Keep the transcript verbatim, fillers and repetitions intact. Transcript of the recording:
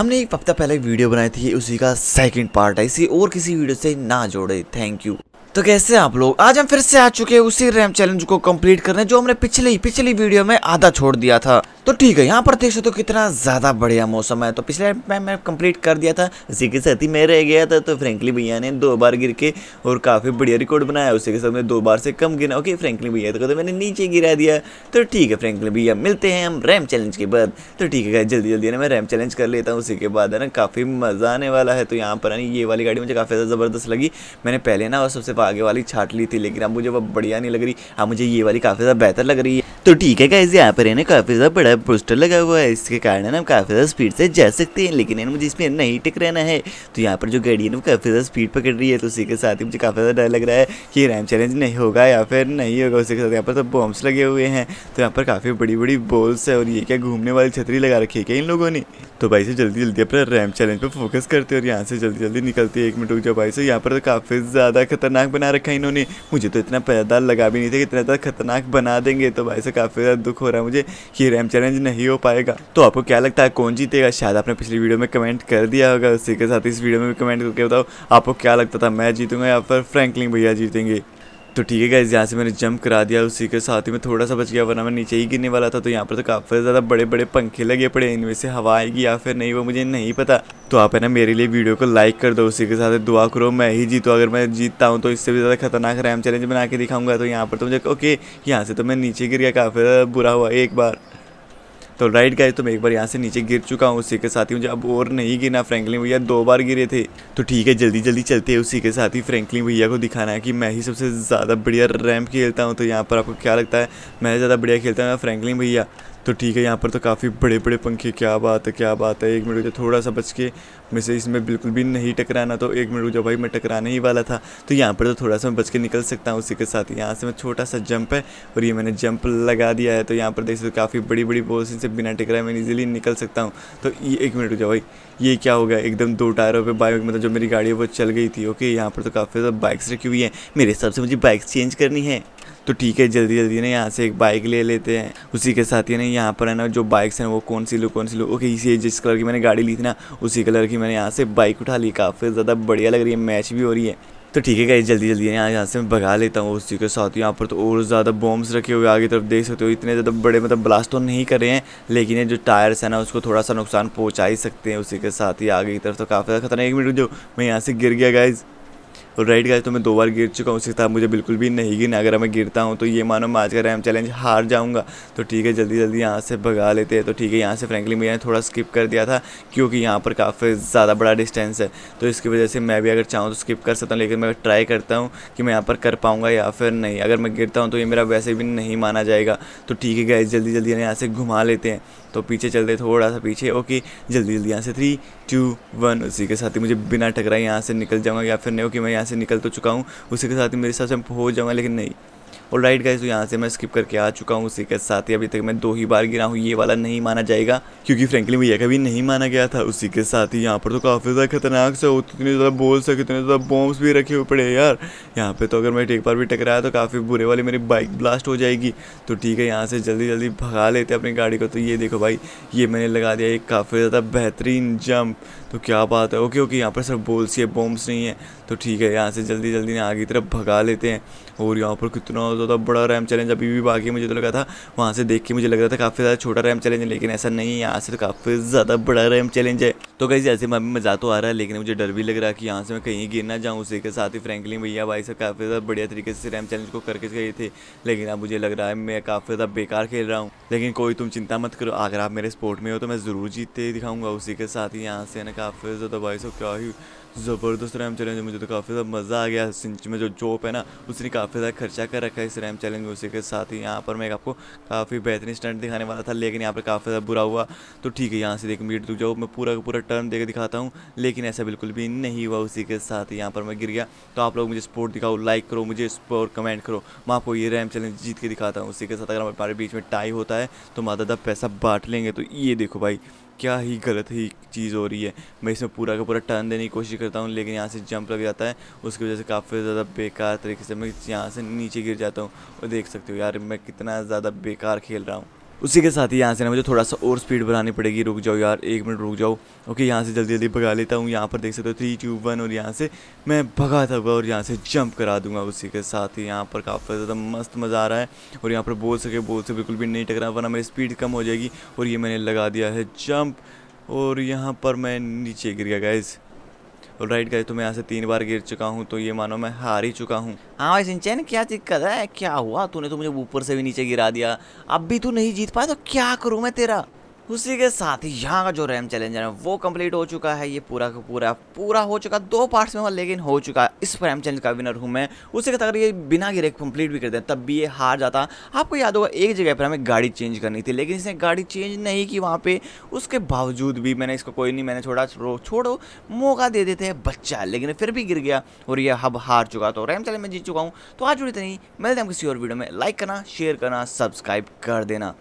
हमने एक हफ्ता पहले वीडियो बनाई थी, उसी का सेकंड पार्ट है, इसे और किसी वीडियो से ना जोड़े। Thank you. तो कैसे आप लोग, आज हम फिर से आ चुके हैं उसी रैम चैलेंज को कंप्लीट करने जो हमने पिछली पिछली वीडियो में आधा छोड़ दिया था। तो ठीक है, यहाँ पर देख सकते हो कितना ज़्यादा बढ़िया मौसम है। तो पिछले मैं मैं कंप्लीट कर दिया था, उसी के साथ ही मैं रह गया था। तो फ्रैंकलिन भैया ने दो बार गिर के और काफ़ी बढ़िया रिकॉर्ड बनाया, उसी के साथ मैं दो बार से कम गिरा। ओके, फ्रैंकलिन भैया तो, तो मैंने नीचे गिरा दिया। तो ठीक है फ्रैंकलिन भैया, मिलते हैं हम रैम चैलेंज के बाद। तो ठीक है, जल्दी जल्दी ना मैं रैम चैलेंज कर लेता हूँ, उसी के बाद है ना काफ़ी मज़ा आने वाला है। तो यहाँ पर ये वाली गाड़ी मुझे काफ़ी ज़्यादा ज़बरदस्त लगी। मैंने पहले ना सबसे आगे वाली छाट ली थी, लेकिन अब मुझे वो बढ़िया नहीं लग रही। अब मुझे ये वाली काफ़ी ज़्यादा बेहतर लग रही है। तो ठीक है गाइस, यहाँ पर है ना काफ़ी ज़्यादा बड़ा पोस्टर लगा हुआ है, इसके कारण है ना काफ़ी ज़्यादा स्पीड से जा सकते हैं, लेकिन है ना मुझे इसमें नहीं टकराना है। तो यहाँ पर जो गाड़ी है ना काफ़ी ज़्यादा स्पीड पकड़ रही है, तो उसी के साथ ही मुझे काफ़ी ज़्यादा डर लग रहा है कि रैम चैलेंज नहीं होगा या फिर नहीं होगा। उसी के साथ यहाँ पर सब बॉम्ब्स लगे हुए हैं। तो यहाँ पर काफ़ी बड़ी बड़ी बॉल्स है, और ये क्या घूमने वाली छतरी लगा रखी है क्या इन लोगों ने। तो भाई से जल्दी जल्दी अपना रैम चैलेंज पर फोकस करते हैं और यहाँ से जल्दी जल्दी निकलते हैं। एक मिनट रुक जाओ भाई से, यहाँ पर काफ़ी ज़्यादा खतरनाक बना रखा है इन्होंने। मुझे तो इतना पैदा लगा भी नहीं था कि इतना ज़्यादा खतरनाक बना देंगे। तो भाई से काफ़ी ज़्यादा दुख हो रहा है मुझे कि रैम चैलेंज नहीं हो पाएगा। तो आपको क्या लगता है कौन जीतेगा? शायद आपने पिछली वीडियो में कमेंट कर दिया होगा, उसी के साथ इस वीडियो में भी कमेंट करके बताओ आपको क्या लगता था, मैं जीतूँगा या फिर फ्रैंकलिन भैया जीतेंगे। तो ठीक है गाइस, यहाँ से मैंने जंप करा दिया, उसी के साथ ही मैं थोड़ा सा बच गया, वरना मैं नीचे ही गिरने वाला था। तो यहाँ पर तो काफ़ी ज़्यादा बड़े बड़े पंखे लगे पड़े, इनमें से हवा आएगी या फिर नहीं वो मुझे नहीं पता। तो आप है ना मेरे लिए वीडियो को लाइक कर दो, उसी के साथ दुआ करो मैं ही जीतूँ। अगर मैं जीतता हूँ तो इससे भी ज़्यादा खतरनाक रैम चैलेंज बना के दिखाऊंगा। तो यहाँ पर तो मुझे ओके, यहाँ से तो मैं नीचे गिर गया, काफ़ी ज़्यादा बुरा हुआ एक बार। तो राइट गाइस, तो मैं एक बार यहाँ से नीचे गिर चुका हूँ, उसी के साथ ही मुझे अब और नहीं गिरना। फ्रैंकलिन भैया दो बार गिरे थे। तो ठीक है, जल्दी जल्दी चलते हैं, उसी के साथ ही फ्रैंकलिन भैया को दिखाना है कि मैं ही सबसे ज़्यादा बढ़िया रैंप खेलता हूँ। तो यहाँ पर आपको क्या लगता है, मैं ज़्यादा बढ़िया खेलता हूँ फ्रैंकलिन भैया? तो ठीक है, यहाँ पर तो काफ़ी बड़े बड़े पंखे, क्या बात है क्या बात है। एक मिनट रुक, थोड़ा सा बच के मैं से इसमें बिल्कुल भी नहीं टकराना। तो एक मिनट रुक जाओ भाई, मैं टकराने ही वाला था। तो यहाँ पर तो थोड़ा सा मैं बच के निकल सकता हूँ, उसी के साथ ही यहाँ से मैं छोटा सा जंप है और ये मैंने जंप लगा दिया है। तो यहाँ पर देख सकते काफ़ी बड़ी बड़ी बॉल्स, इनसे बिना टकराए मैं ईजिली निकल सकता हूँ। तो ये एक मिनट रुक जाओ भाई, ये क्या हो गया एकदम दो टायरों पर बाइक, मतलब जो मेरी गाड़ी है वो चल गई थी। ओके, यहाँ पर तो काफ़ी ज़्यादा बाइक्स रखी हुई हैं, मेरे हिसाब से मुझे बाइक चेंज करनी है। तो ठीक है, जल्दी जल्दी ना यहाँ से एक बाइक ले लेते हैं, उसी के साथ ही ना यहाँ पर है ना जो बाइक्स हैं वो कौन सी लो कौन सी लो। ओके, इसी जिस कलर की मैंने गाड़ी ली थी ना उसी कलर की मैंने यहाँ से बाइक उठा ली, काफ़ी ज़्यादा बढ़िया लग रही है, मैच भी हो रही है। तो ठीक है गाइस, जल्दी जल्दी यहाँ यहाँ से मैं भगा लेता हूँ, उसी के साथ यहाँ पर तो और ज़्यादा बॉम्ब्स रखे हुए आगे तरफ देख सकते हो। इतने ज़्यादा बड़े मतलब ब्लास्ट तो नहीं कर रहे हैं, लेकिन ये जो टायर्स है ना उसको थोड़ा सा नुकसान पहुँचा ही सकते हैं। उसी के साथ ही आगे की तरफ तो काफ़ी ज़्यादा खतरनाक। एक मिनट जो मैं यहाँ से गिर गया गाइस, और राइट गाइस तो मैं दो बार गिर चुका हूँ, उसके साथ मुझे बिल्कुल भी नहीं गिरना। अगर मैं गिरता हूँ तो ये मानो मैं आज का रैम चैलेंज हार जाऊँगा। तो ठीक है, जल्दी जल्दी यहाँ से भगा लेते हैं। तो ठीक है, यहाँ से फ्रैंकलिन भैया ने थोड़ा स्किप कर दिया था क्योंकि यहाँ पर काफ़ी ज़्यादा बड़ा डिस्टेंस है, तो इसकी वजह से मैं भी अगर चाहूँ तो स्किप कर सकता हूँ, लेकिन मैं ट्राई करता हूँ कि मैं यहाँ पर कर पाऊँगा या फिर नहीं। अगर मैं गिरता हूँ तो ये मेरा वैसे भी नहीं माना जाएगा। तो ठीक है गाइस, जल्दी जल्दी यहाँ से घुमा लेते हैं, तो पीछे चलते थोड़ा सा पीछे। ओके, जल्दी जल्दी यहाँ से थ्री टू वन, उसी के साथ ही मुझे बिना टकराए यहाँ से निकल जाऊँगा या फिर नहीं। ओके, मैं यहाँ से निकल तो चुका हूँ, उसी के साथ ही मेरे हिसाब से मैं पहुँच जाऊँगा, लेकिन नहीं। और राइट गाइस, तो यहाँ से मैं स्किप करके आ चुका हूँ, उसी के साथ ही अभी तक मैं दो ही बार गिरा हूँ, ये वाला नहीं माना जाएगा क्योंकि फ्रैंकलिन भैया का भी नहीं माना गया था। उसी के साथ ही यहाँ पर तो काफ़ी ज़्यादा खतरनाक सा हो, इतने ज़्यादा बॉल्स है, कितने ज़्यादा बॉम्ब्स भी रखे हुए पड़े यार। यहाँ पर तो अगर मैं एक बार भी टकराया तो काफ़ी बुरे वाली मेरी बाइक ब्लास्ट हो जाएगी। तो ठीक है, यहाँ से जल्दी जल्दी भगा लेते हैं अपनी गाड़ी को। तो ये देखो भाई, ये मैंने लगा दिया एक काफ़ी ज़्यादा बेहतरीन जंप, तो क्या बात है। ओके ओके, यहाँ पर सब बॉल्स ही है, बॉम्ब्स नहीं है। तो ठीक है, यहाँ से जल्दी जल्दी आगे की तरफ भगा लेते हैं। और यहाँ पर कितना ज़्यादा बड़ा रैम चैलेंज अभी भी बाकी है, मुझे तो लगा था वहाँ से देख के मुझे लग रहा था काफ़ी ज़्यादा छोटा रैम चैलेंज, लेकिन ऐसा नहीं है, यहाँ से तो काफ़ी ज़्यादा बड़ा रैम चैलेंज है। तो गाइस, ऐसे में मज़ा तो आ रहा है, लेकिन मुझे डर भी लग रहा है कि यहाँ से मैं कहीं गिर ना जाऊँ। उसी के साथ ही फ्रैंकलिन भैया भाई सब काफ़ी ज़्यादा बढ़िया तरीके से रैम चैलेंज को करके गए थे, लेकिन अब मुझे लग रहा है मैं काफ़ी ज़्यादा बेकार खेल रहा हूँ। लेकिन कोई तुम चिंता मत करो, अगर आप मेरे स्पोर्ट में हो तो मैं ज़रूर जीतते दिखाऊँगा। उसी के साथ ही यहाँ से ना काफ़ी ज़्यादा भाई सब क्या ही ज़बरदस्त रैम चैलेंज, मुझे तो काफ़ी ज़्यादा मज़ा आ गया। सिंच में जो चॉप है ना उसने काफ़ी ज़्यादा खर्चा कर रखा है इस रैम चैलेंज में। उसी के साथ ही यहाँ पर मैं आपको काफ़ी बेहतरीन स्टंट दिखाने वाला था, लेकिन यहाँ पर काफ़ी ज़्यादा बुरा हुआ। तो ठीक है, यहाँ से देख मिनट रुक जाओ, मैं पूरा पूरा टर्न देकर दिखाता हूँ, लेकिन ऐसा बिल्कुल भी नहीं हुआ। उसी के साथ ही यहाँ पर मैं गिर गया। तो आप लोग मुझे सपोर्ट दिखाओ, लाइक करो मुझे और कमेंट करो, मैं आपको ये रैम चैलेंज जीत के दिखाता हूँ। उसी के साथ अगर हमारे बीच में टाई होता है तो माता दा पैसा बांट लेंगे। तो ये देखो भाई, क्या ही गलत ही चीज़ हो रही है। मैं इसमें पूरा का पूरा टर्न देने की कोशिश करता हूँ, लेकिन यहाँ से जंप लग जाता है, उसकी वजह से काफ़ी ज़्यादा बेकार तरीके से मैं यहाँ से नीचे गिर जाता हूँ। और देख सकते हो यार मैं कितना ज़्यादा बेकार खेल रहा हूँ। उसी के साथ ही यहाँ से ना मुझे थोड़ा सा और स्पीड बढ़ानी पड़ेगी। रुक जाओ यार, एक मिनट रुक जाओ। ओके, यहाँ से जल्दी जल्दी भगा लेता हूँ। यहाँ पर देख सकते हो थ्री टू वन और यहाँ से मैं भगाता हुआ और यहाँ से जंप करा दूंगा। उसी के साथ ही यहाँ पर काफ़ी ज़्यादा मस्त मज़ा आ रहा है। और यहाँ पर बोल सके बोल से बिल्कुल भी नहीं टकरा, वरना मेरी स्पीड कम हो जाएगी। और ये मैंने लगा दिया है जंप और यहाँ पर मैं नीचे गिर गया गाइज़। और राइट गाइज, तो मैं यहाँ से तीन बार गिर चुका हूँ, तो ये मानो मैं हार ही चुका हूँ। हाँ भाई शिनचैन, क्या दिक्कत है, क्या हुआ? तूने तो मुझे ऊपर से भी नीचे गिरा दिया, अब भी तू नहीं जीत पाया तो क्या करूँ मैं तेरा। उसी के साथ ही यहाँ का जो रैम चैलेंज है वो कंप्लीट हो चुका है। ये पूरा का पूरा पूरा हो चुका, दो पार्ट्स में हुआ लेकिन हो चुका। इस रैम चैलेंज का विनर हूँ मैं। उसी के साथ अगर ये बिना गिरे कंप्लीट भी कर दें तब भी ये हार जाता। आपको याद होगा एक जगह पर हमें गाड़ी चेंज करनी थी, लेकिन इसने गाड़ी चेंज नहीं की वहाँ पर। उसके बावजूद भी मैंने इसको कोई नहीं, मैंने छोड़ा, छोड़ो मौका दे देते हैं बच्चा, लेकिन फिर भी गिर गया और ये हब हार चुका। तो रैम चैलेंज में जीत चुका हूँ। तो आज जुड़ी इतनी, मिलते हैं किसी और वीडियो में। लाइक करना, शेयर करना, सब्सक्राइब कर देना।